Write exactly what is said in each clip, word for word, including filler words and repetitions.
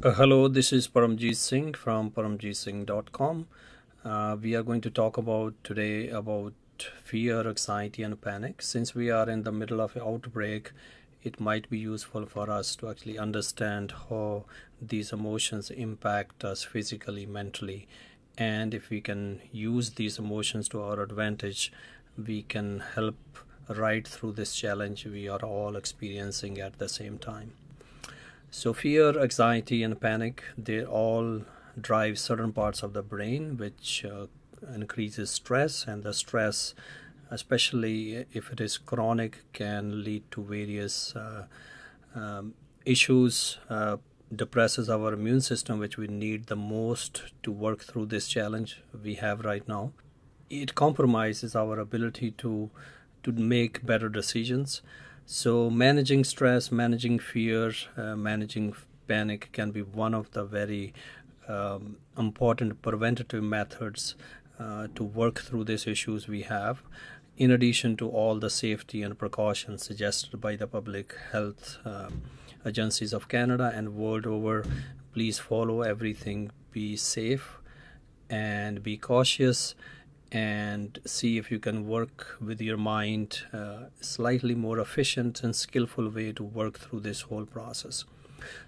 Uh, hello, this is Parmjit Singh from parmjit singh dot com. Uh, we are going to talk about today about fear, anxiety and panic. Since we are in the middle of an outbreak, it might be useful for us to actually understand how these emotions impact us physically, mentally, and if we can use these emotions to our advantage, we can help right through this challenge we are all experiencing at the same time. So fear, anxiety and panic, they all drive certain parts of the brain which uh, increases stress, and the stress, especially if it is chronic, can lead to various uh, um, issues, uh, depresses our immune system, which we need the most to work through this challenge we have right now. It compromises our ability to, to make better decisions. So managing stress, managing fear, uh, managing panic can be one of the very um, important preventative methods uh, to work through these issues we have, in addition to all the safety and precautions suggested by the public health um, agencies of Canada and world over. Please follow everything, be safe and be cautious, and see if you can work with your mind uh, slightly more efficient and skillful way to work through this whole process.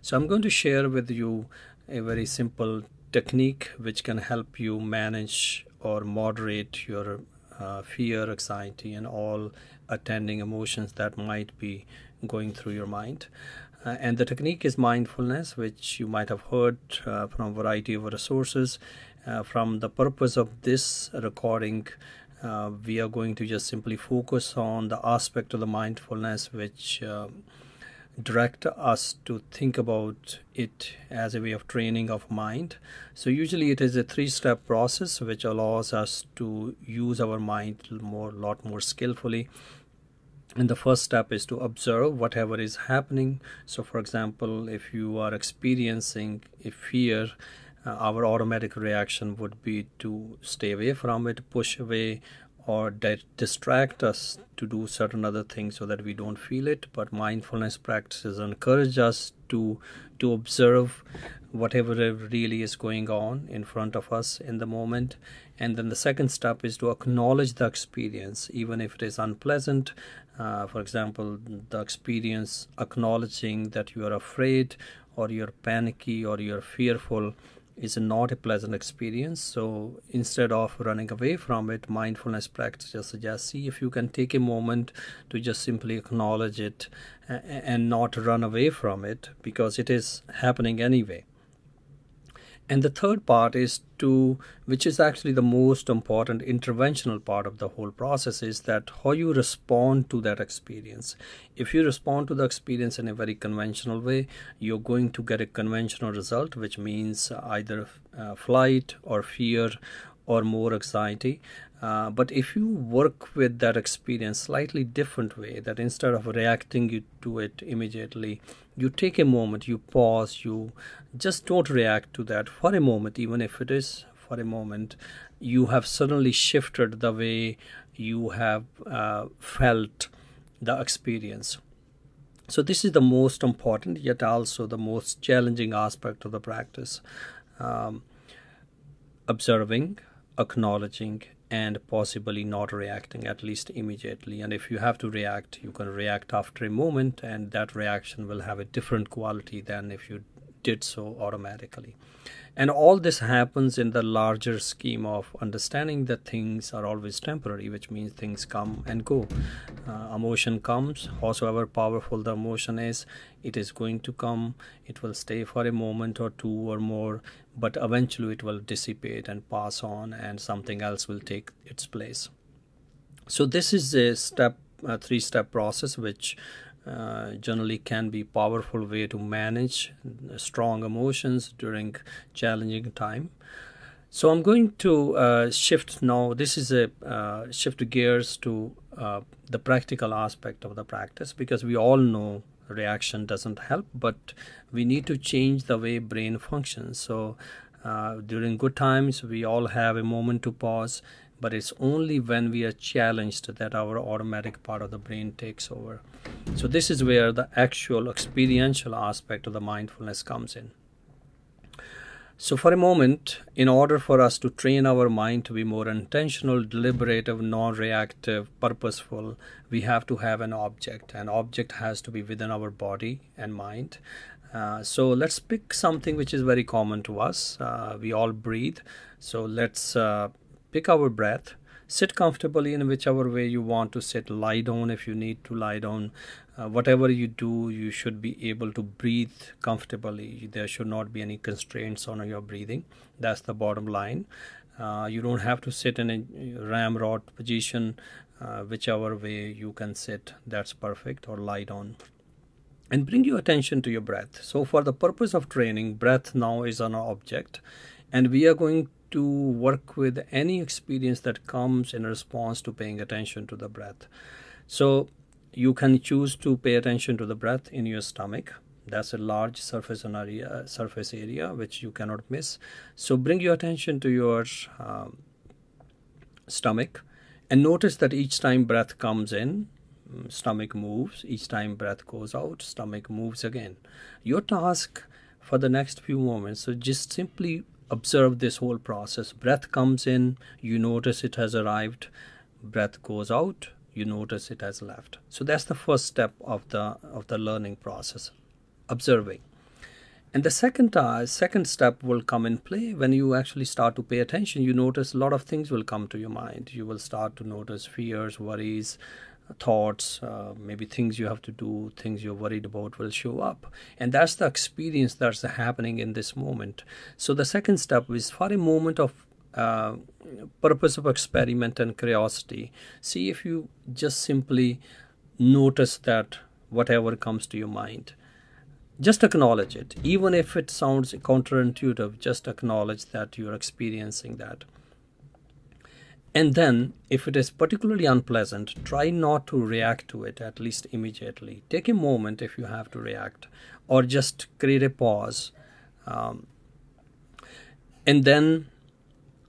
So I'm going to share with you a very simple technique which can help you manage or moderate your uh, fear, anxiety and all attending emotions that might be going through your mind. Uh, and the technique is mindfulness, which you might have heard uh, from a variety of resources. Uh, from the purpose of this recording, uh, we are going to just simply focus on the aspect of the mindfulness which uh, direct us to think about it as a way of training of mind. So usually it is a three-step process which allows us to use our mind more, lot more skillfully. And the first step is to observe whatever is happening. So for example, if you are experiencing a fear, uh, our automatic reaction would be to stay away from it, push away, or di- distract us to do certain other things so that we don't feel it. But mindfulness practices encourage us to, to observe whatever really is going on in front of us in the moment. And then the second step is to acknowledge the experience, even if it is unpleasant. Uh, for example, the experience, acknowledging that you are afraid or you're panicky or you're fearful is not a pleasant experience. So instead of running away from it, mindfulness practice just suggests, see if you can take a moment to just simply acknowledge it and not run away from it, because it is happening anyway. And the third part is to, which is actually the most important interventional part of the whole process, is that how you respond to that experience. If you respond to the experience in a very conventional way, you're going to get a conventional result, which means either uh, flight or fear or more anxiety. Uh, but if you work with that experience slightly different way, that instead of reacting to it immediately, you take a moment, you pause, you just don't react to that for a moment, even if it is for a moment, you have suddenly shifted the way you have uh, felt the experience. So this is the most important, yet also the most challenging aspect of the practice. Um, observing, acknowledging and possibly not reacting, at least immediately. And if you have to react, you can react after a moment, and that reaction will have a different quality than if you did so automatically. And all this happens in the larger scheme of understanding that things are always temporary, which means things come and go. Uh, emotion comes, however powerful the emotion is, it is going to come, it will stay for a moment or two or more, but eventually it will dissipate and pass on, and something else will take its place. So this is a step, a three-step process which Uh, generally can be a powerful way to manage strong emotions during challenging time. So I'm going to uh, shift now. This is a uh, shift gears to uh, the practical aspect of the practice, because we all know reaction doesn't help, but we need to change the way brain functions. So uh, during good times, we all have a moment to pause, but it's only when we are challenged that our automatic part of the brain takes over. So this is where the actual experiential aspect of the mindfulness comes in. So for a moment, in order for us to train our mind to be more intentional, deliberative, non-reactive, purposeful, we have to have an object. An object has to be within our body and mind. Uh, so let's pick something which is very common to us. Uh, we all breathe. So let's uh, pick our breath. Sit comfortably in whichever way you want to sit. Lie down if you need to lie down. Uh, whatever you do, you should be able to breathe comfortably. There should not be any constraints on your breathing. That's the bottom line. Uh, you don't have to sit in a ramrod position. Uh, whichever way you can sit, that's perfect, or lie down. And bring your attention to your breath. So for the purpose of training, breath now is an object, and we are going to to work with any experience that comes in response to paying attention to the breath. So you can choose to pay attention to the breath in your stomach. That's a large surface area, surface area which you cannot miss. So bring your attention to your um, stomach, and notice that each time breath comes in, stomach moves. Each time breath goes out, stomach moves again. Your task for the next few moments, so just simply observe this whole process. Breath comes in, you notice it has arrived. Breath goes out, you notice it has left. So that's the first step of the of the learning process, observing. And the second uh, second step will come in play when you actually start to pay attention. You notice a lot of things will come to your mind. You will start to notice fears, worries, thoughts, uh, maybe things you have to do, things you're worried about will show up. And that's the experience that's happening in this moment. So the second step is for a moment of uh, purpose of experiment and curiosity. See if you just simply notice that whatever comes to your mind, just acknowledge it. Even if it sounds counterintuitive, just acknowledge that you're experiencing that. And then, if it is particularly unpleasant, try not to react to it, at least immediately. Take a moment if you have to react, or just create a pause. Um, and then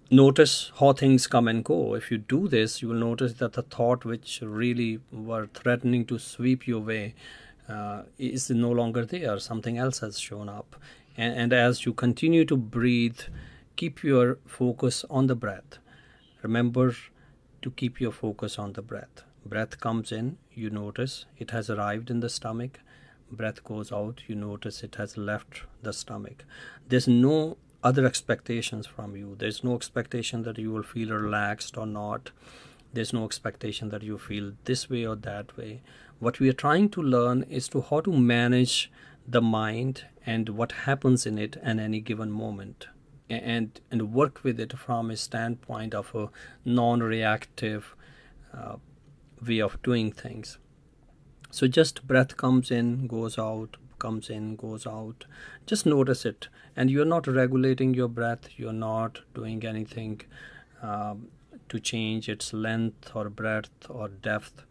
notice how things come and go. If you do this, you will notice that the thought which really were threatening to sweep you away uh, is no longer there. Something else has shown up. And, and as you continue to breathe, keep your focus on the breath. Remember to keep your focus on the breath. Breath comes in, you notice it has arrived in the stomach. Breath goes out, you notice it has left the stomach. There's no other expectations from you. There's no expectation that you will feel relaxed or not. There's no expectation that you feel this way or that way. What we are trying to learn is to how to manage the mind and what happens in it at any given moment. And, and work with it from a standpoint of a non-reactive uh, way of doing things. So just breath comes in, goes out, comes in, goes out. Just notice it. And you're not regulating your breath. You're not doing anything um, to change its length or breadth or depth.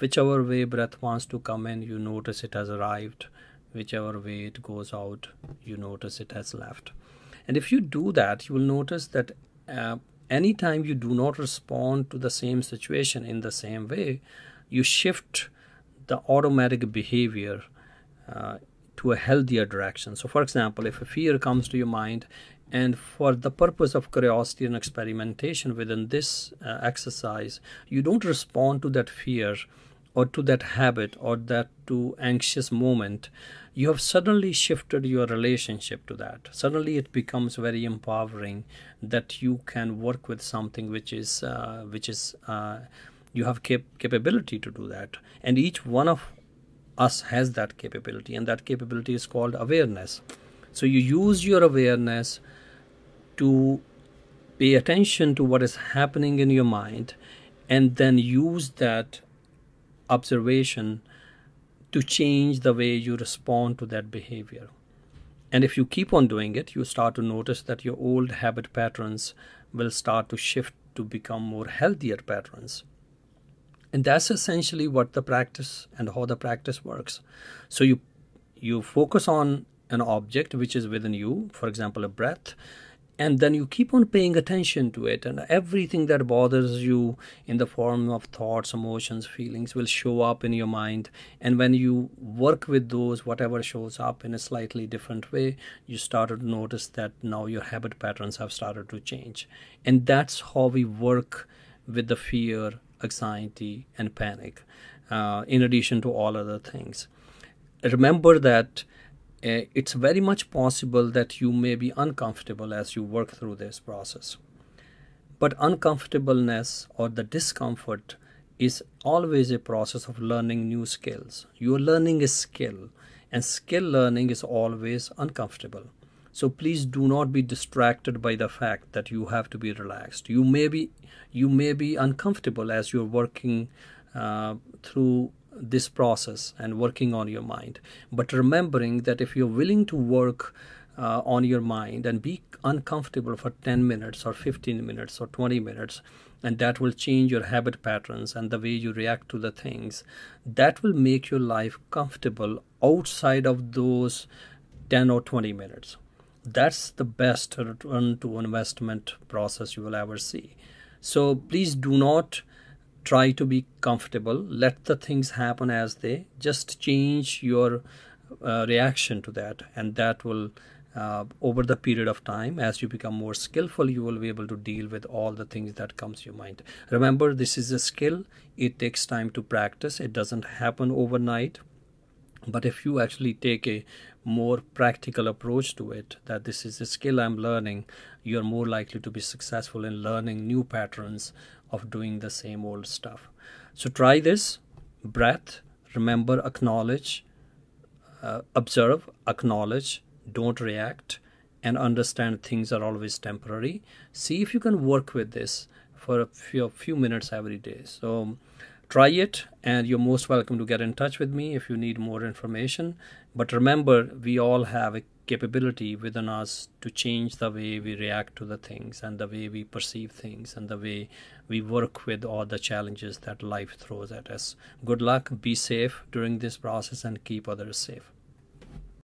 Whichever way breath wants to come in, you notice it has arrived. Whichever way it goes out, you notice it has left. And if you do that, you will notice that uh, anytime you do not respond to the same situation in the same way, you shift the automatic behavior uh, to a healthier direction. So for example, if a fear comes to your mind, and for the purpose of curiosity and experimentation within this uh, exercise, you don't respond to that fear or to that habit or that to anxious moment, you have suddenly shifted your relationship to that. Suddenly it becomes very empowering that you can work with something which is, uh, which is uh, you have cap capability to do that. And each one of us has that capability, and that capability is called awareness. So you use your awareness to pay attention to what is happening in your mind, and then use that observation to change the way you respond to that behavior. And if you keep on doing it, you start to notice that your old habit patterns will start to shift to become more healthier patterns. And that's essentially what the practice and how the practice works. So you you focus on an object which is within you, for example, a breath, And then you keep on paying attention to it, and everything that bothers you in the form of thoughts, emotions, feelings will show up in your mind. And when you work with those, whatever shows up in a slightly different way, you started to notice that now your habit patterns have started to change. And that's how we work with the fear, anxiety, and panic, uh, in addition to all other things. Remember that it's very much possible that you may be uncomfortable as you work through this process. But uncomfortableness or the discomfort is always a process of learning new skills. You're learning a skill, and skill learning is always uncomfortable. So please do not be distracted by the fact that you have to be relaxed. You may be, you may be uncomfortable as you're working uh, through this process and working on your mind, but remembering that if you're willing to work uh, on your mind and be uncomfortable for ten minutes or fifteen minutes or twenty minutes, and that will change your habit patterns and the way you react to the things, that will make your life comfortable outside of those ten or twenty minutes. That's the best return to investment process you will ever see. So please do not try to be comfortable. Let the things happen as they, just change your uh, reaction to that, and that will uh, over the period of time, as you become more skillful, you will be able to deal with all the things that comes to your mind. Remember, this is a skill. It takes time to practice. It doesn't happen overnight. But if you actually take a more practical approach to it, that this is a skill I'm learning, you're more likely to be successful in learning new patterns of doing the same old stuff. So try this. Breath, remember, acknowledge, uh, observe, acknowledge, don't react, and understand things are always temporary. See if you can work with this for a few, a few minutes every day. So try it, and you're most welcome to get in touch with me if you need more information. But remember, we all have a capability within us to change the way we react to the things, and the way we perceive things, and the way we work with all the challenges that life throws at us. Good luck, be safe during this process, and keep others safe.